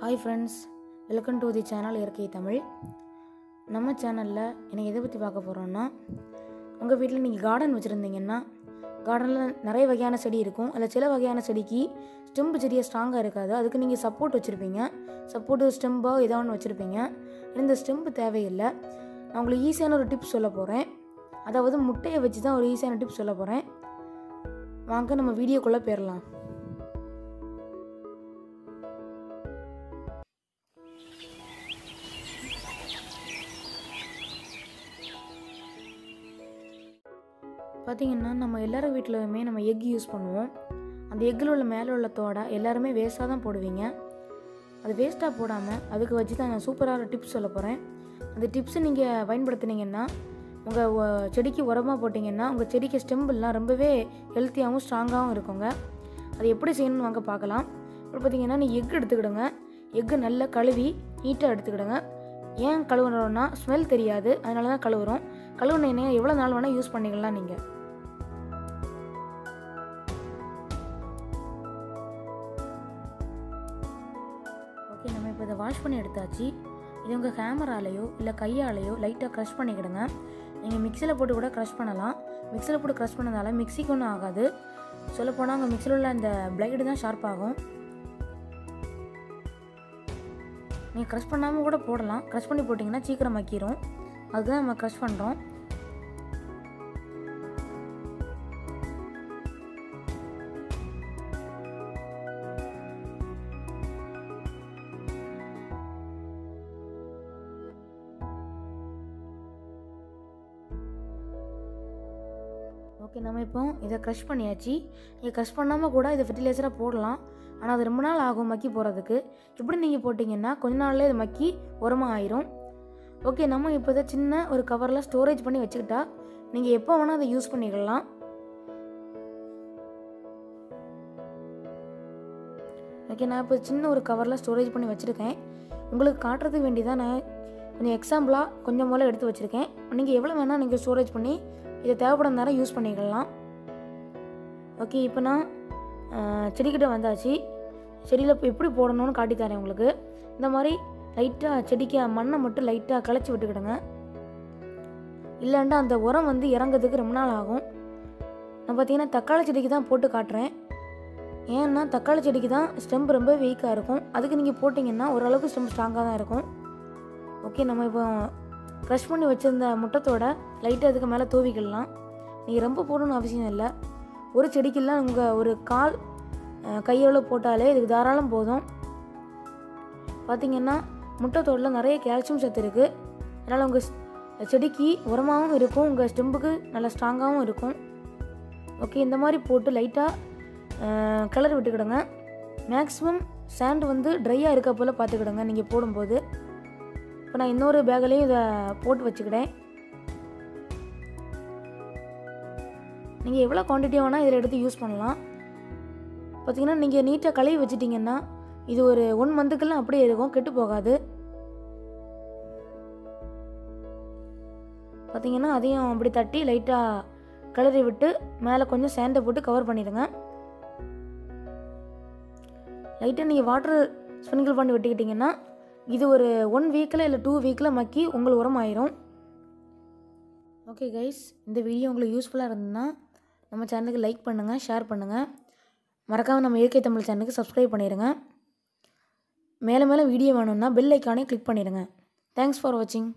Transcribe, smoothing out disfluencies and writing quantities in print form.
Hi friends, welcome to the channel Iyarkai Tamil. நம்ம சேனலில் எனக்கு எதை பற்றி பார்க்க போகிறோன்னா, உங்கள் வீட்டில் நீங்கள் கார்டன் வச்சுருந்தீங்கன்னா கார்டனில் நிறைய வகையான செடி இருக்கும். அதில் சில வகையான செடிக்கு ஸ்டெம்பு செடியாக ஸ்ட்ராங்காக இருக்காது. அதுக்கு நீங்கள் சப்போர்ட் வச்சுருப்பீங்க, சப்போர்ட்டு ஸ்டெம்போ ஏதோ ஒன்று வச்சுருப்பீங்க. இந்த ஸ்டெம்பு தேவையில்லை. நான் உங்களுக்கு ஈஸியான ஒரு டிப்ஸ் சொல்ல போகிறேன். அதாவது முட்டையை வச்சு தான் ஒரு ஈஸியான டிப்ஸ் சொல்ல போகிறேன். வாங்க நம்ம வீடியோக்குள்ளே போயிடலாம். பார்த்திங்கன்னா நம்ம எல்லோரும் வீட்டிலுமே நம்ம எக் யூஸ் பண்ணுவோம். அந்த எக்கில் உள்ள மேலே உள்ள தோடை எல்லாருமே வேஸ்ட்டாக தான் போடுவீங்க. அது வேஸ்ட்டாக போடாமல் அதுக்கு வச்சு தான் நான் சூப்பராக டிப்ஸ் சொல்ல போகிறேன். அந்த டிப்ஸை நீங்கள் பயன்படுத்தினீங்கன்னா, உங்கள் செடிக்கு உரமாக போட்டிங்கன்னா உங்கள் செடிக்கு ஸ்டெம்புலாம் ரொம்பவே ஹெல்த்தியாகவும் ஸ்ட்ராங்காகவும் இருக்குங்க. அது எப்படி செய்யணும்னு வாங்க பார்க்கலாம். இப்போ பார்த்திங்கன்னா, நீ எக் எடுத்துக்கிடுங்க. எக்கு நல்லா கழுவி நீட்டாக எடுத்துக்கிடுங்க. ஏன் கழுவுறோன்னா ஸ்மெல் தெரியாது, அதனால தான் கழுவுறோம். கழுவுன எண்ணெயை எவ்வளோ நாள் வேணால் யூஸ் பண்ணிக்கலாம் நீங்கள். ஓகே, நம்ம இப்போ இதை வாஷ் பண்ணி எடுத்தாச்சு. இது உங்கள் ஹேமராலேயோ இல்லை கையாலேயோ லைட்டாக க்ரஷ் பண்ணிக்கிடுங்க. நீங்கள் மிக்சியில் போட்டு கூட க்ரஷ் பண்ணலாம். மிக்சியில் போட்டு க்ரஷ் பண்ணதால மிக்சிக்கு ஒன்றும் ஆகாது. சொல்லப்போனால் அங்கே மிக்சியில் உள்ள அந்த பிளேடு தான் ஷார்ப்பாகும். நீங்கள் க்ரஷ் பண்ணாமல் கூட போடலாம். க்ரஷ் பண்ணி போட்டிங்கன்னா சீக்கிரம் மக்கிரும். அதுதான் நம்ம க்ரஷ் பண்ணுறோம். ஓகே, நம்ம இப்போ இதை க்ரஷ் பண்ணியாச்சு. நீங்கள் க்ரஷ் பண்ணாமல் கூட இதை ஃபெர்டிலைசராக போடலாம். ஆனால் அது ரொம்ப நாள் ஆகும் மக்கி போகிறதுக்கு. இப்படி நீங்கள் போட்டிங்கன்னா கொஞ்ச நாள்லேயே இது மக்கி உரமாக ஆயிரும். ஓகே, நம்ம இப்போ இதை சின்ன ஒரு கவரில் ஸ்டோரேஜ் பண்ணி வச்சுக்கிட்டா நீங்கள் எப்போ வேணால் அதை யூஸ் பண்ணிக்கலாம். ஓகே, நான் இப்போ சின்ன ஒரு கவரில் ஸ்டோரேஜ் பண்ணி வச்சுருக்கேன். உங்களுக்கு காட்டுறதுக்கு வேண்டிதான் நான் கொஞ்சம் எக்ஸாம்பிளாக கொஞ்சம் போல் எடுத்து வச்சுருக்கேன். நீங்கள் எவ்வளோ வேணால் நீங்கள் ஸ்டோரேஜ் பண்ணி இதை தேவைப்படும் நேரம் யூஸ் பண்ணிக்கலாம். ஓகே, இப்போ நான் செடிக்கிட்ட வந்தாச்சு. செடியில் இப்போ எப்படி போடணும்னு காட்டித்தரேன் உங்களுக்கு. இந்த மாதிரி லைட்டாக செடிக்கு மண்ணை மட்டும் லைட்டாக களைச்சி விட்டுக்கிடுங்க. இல்லைண்டா அந்த உரம் வந்து இறங்கிறதுக்கு ரொம்ப நாள் ஆகும். நான் பார்த்திங்கன்னா தக்காளி செடிக்கு தான் போட்டு காட்டுறேன். ஏன்னா தக்காளி செடிக்கு தான் ஸ்டெம்பு ரொம்ப வீக்காக இருக்கும். அதுக்கு நீங்கள் போட்டிங்கன்னா ஓரளவுக்கு ஸ்டெம்பு ஸ்ட்ராங்காக தான் இருக்கும். ஓகே, நம்ம இப்போ க்ரஷ் பண்ணி வச்சுருந்த முட்டத்தோட லைட்டாக அதுக்கு மேலே தூவிக்கிடலாம். நீங்கள் ரொம்ப போடணும்னு அவசியம் இல்லை. ஒரு செடிக்கெல்லாம் உங்கள் ஒரு கால் கையளவு போட்டாலே இதுக்கு தாராளம் போதும். பார்த்திங்கன்னா முட்டைத்தோடில் நிறைய கால்சியம் சத்து இருக்குது. அதனால் உங்கள் செடிக்கு உரமாகவும் இருக்கும், உங்கள் ஸ்டெம்புக்கு நல்லா ஸ்ட்ராங்காகவும் இருக்கும். ஓகே, இந்த மாதிரி போட்டு லைட்டாக கிளறி விட்டுக்கிடுங்க. மேக்ஸிமம் சாண்ட் வந்து ட்ரையாக இருக்க போல் பார்த்துக்கிடுங்க நீங்கள் போடும்போது. இப்போ நான் இன்னொரு பேக்லேயும் இதை போட்டு வச்சுக்கிட்டேன். நீங்கள் எவ்வளோ குவான்டிட்டி வேணால் இதில் எடுத்து யூஸ் பண்ணலாம். பார்த்திங்கன்னா நீங்கள் நீட்டாக கழுவி வச்சுட்டிங்கன்னா இது ஒரு 1 மந்த்துக்கெல்லாம் அப்படியே இருக்கும், கெட்டு போகாது. பார்த்திங்கன்னா அதையும் அப்படி தட்டி லைட்டாக கிளறி விட்டு மேலே கொஞ்சம் சேண்டை போட்டு கவர் பண்ணிடுங்க. லைட்டாக நீங்கள் வாட்டர் ஸ்ப்ரிங்கிள் பண்ணி விட்டுக்கிட்டிங்கன்னா இது ஒரு 1 வீக்கில் இல்லை 2 வீக்கில் மக்கி உங்களுக்கு உரம் ஆயிரும். ஓகே கைஸ், இந்த வீடியோ உங்களுக்கு யூஸ்ஃபுல்லாக இருந்ததுன்னா நம்ம சேனலுக்கு லைக் பண்ணுங்கள், ஷேர் பண்ணுங்கள். மறக்காமல் நம்ம இயற்கை தமிழ் சேனலுக்கு சப்ஸ்கிரைப் பண்ணிடுங்க. மேலே மேலே வீடியோ வேணும்னா பெல் ஐக்கானே கிளிக் பண்ணிடுங்க. தேங்க்ஸ் ஃபார் வாட்சிங்.